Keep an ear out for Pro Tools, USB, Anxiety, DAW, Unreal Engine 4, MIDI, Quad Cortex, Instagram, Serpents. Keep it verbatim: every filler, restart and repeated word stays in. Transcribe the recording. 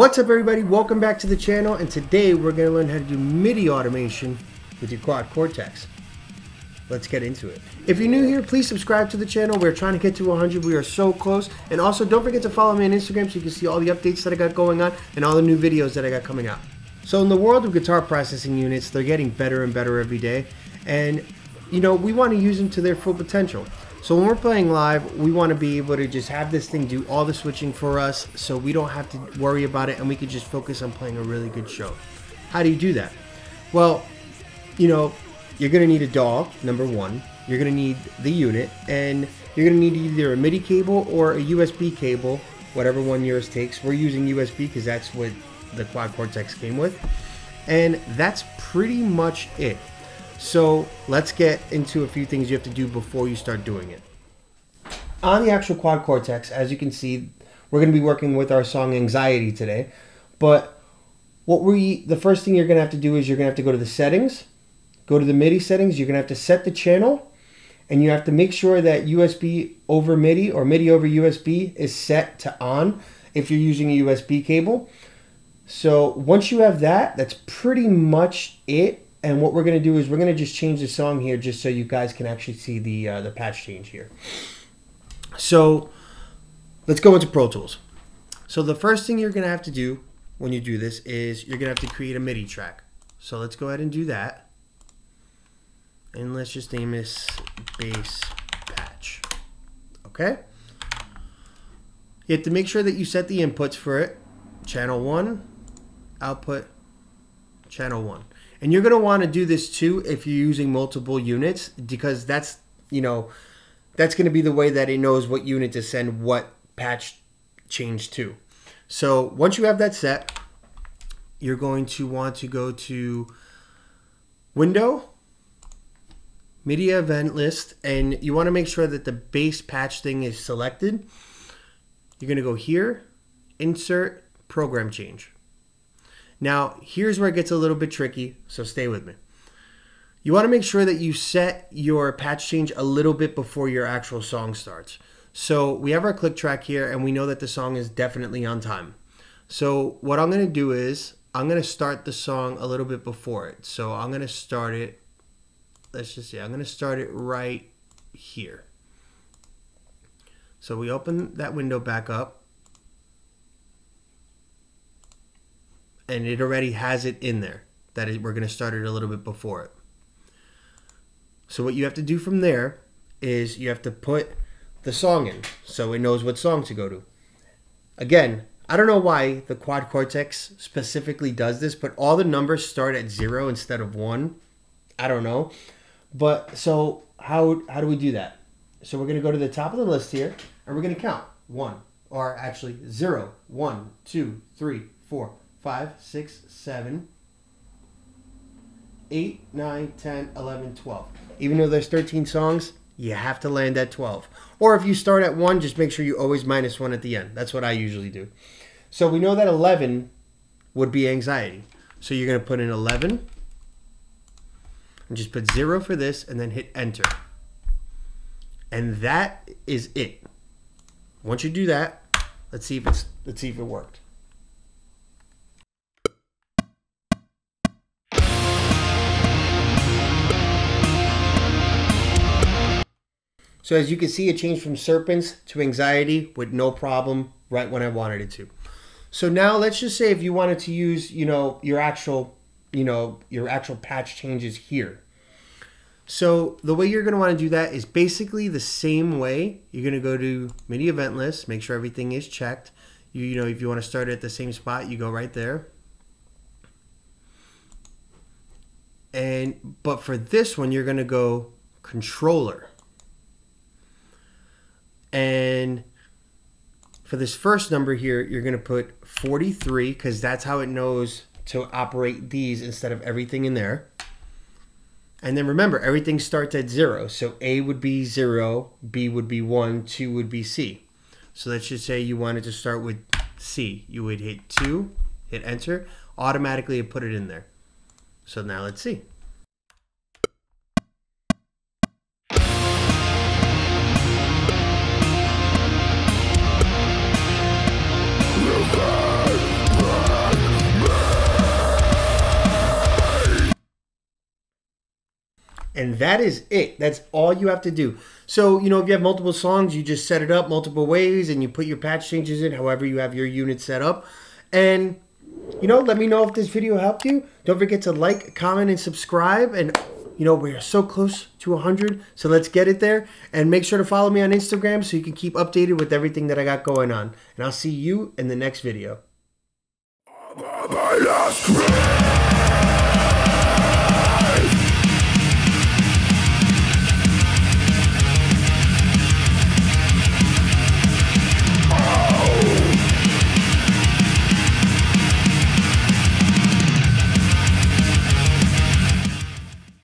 What's up everybody, welcome back to the channel, and today we're going to learn how to do MIDI automation with your Quad Cortex. Let's get into it. If you're new here, please subscribe to the channel. We're trying to get to one hundred. We are so close. And also don't forget to follow me on Instagram so you can see all the updates that I got going on and all the new videos that I got coming out. So in the world of guitar processing units, they're getting better and better every day, and you know, we want to use them to their full potential. So when we're playing live, we want to be able to just have this thing do all the switching for us so we don't have to worry about it, and we can just focus on playing a really good show. How do you do that? Well, you know, you're going to need a D A W, number one. You're going to need the unit, and you're going to need either a MIDI cable or a U S B cable, whatever one yours takes. We're using U S B because that's what the Quad Cortex came with. And that's pretty much it. So let's get into a few things you have to do before you start doing it. On the actual Quad Cortex, as you can see, we're going to be working with our song Anxiety today. But what we, the first thing you're going to have to do is you're going to have to go to the settings, go to the MIDI settings, you're going to have to set the channel, and you have to make sure that U S B over MIDI or MIDI over U S B is set to on if you're using a U S B cable. So once you have that, that's pretty much it. And what we're going to do is we're going to just change the song here just so you guys can actually see the, uh, the patch change here. So let's go into Pro Tools. So the first thing you're going to have to do when you do this is you're going to have to create a MIDI track. So let's go ahead and do that. And let's just name this bass patch. Okay. You have to make sure that you set the inputs for it. Channel one, output, channel one. And you're going to want to do this too if you're using multiple units, because that's, you know, that's going to be the way that it knows what unit to send what patch change to. So once you have that set, you're going to want to go to Window, MIDI Event List, and you want to make sure that the base patch thing is selected. You're going to go here, Insert, Program Change. Now, here's where it gets a little bit tricky, so stay with me. You want to make sure that you set your patch change a little bit before your actual song starts. So we have our click track here, and we know that the song is definitely on time. So what I'm going to do is I'm going to start the song a little bit before it. So I'm going to start it, let's just see, I'm going to start it right here. So we open that window back up. And it already has it in there that is, we're going to start it a little bit before it. So what you have to do from there is you have to put the song in so it knows what song to go to. Again, I don't know why the Quad Cortex specifically does this, but all the numbers start at zero instead of one. I don't know. But so how, how do we do that? So we're going to go to the top of the list here, and we're going to count one, or actually zero, one, two, three, four, five, six, seven, eight, nine, ten, eleven, twelve. Even though there's thirteen songs, you have to land at twelve. Or if you start at one, just make sure you always minus one at the end. That's what I usually do. So we know that eleven would be Anxiety. So you're going to put in eleven, and just put zero for this, and then hit enter. And that is it. Once you do that, let's see if it's, let's see if it worked. So as you can see, it changed from Serpents to Anxiety with no problem right when I wanted it to. So now let's just say if you wanted to use, you know, your actual, you know, your actual patch changes here. So the way you're going to want to do that is basically the same way. You're going to go to MIDI Event List, make sure everything is checked. You, you know, if you want to start at the same spot, you go right there. And, but for this one, you're going to go Controller. And for this first number here, you're going to put forty-three, because that's how it knows to operate these instead of everything in there. And then remember, everything starts at zero. So A would be zero, B would be one, two would be C. So let's just say you wanted to start with C. You would hit two, hit enter, automatically it put it in there. So now let's see. Bye. And that is it. That's all you have to do. So, you know, if you have multiple songs, you just set it up multiple ways and you put your patch changes in, however you have your unit set up. And, you know, let me know if this video helped you. Don't forget to like, comment, and subscribe. And, you know, we are so close to one hundred, so let's get it there. And make sure to follow me on Instagram so you can keep updated with everything that I got going on. And I'll see you in the next video.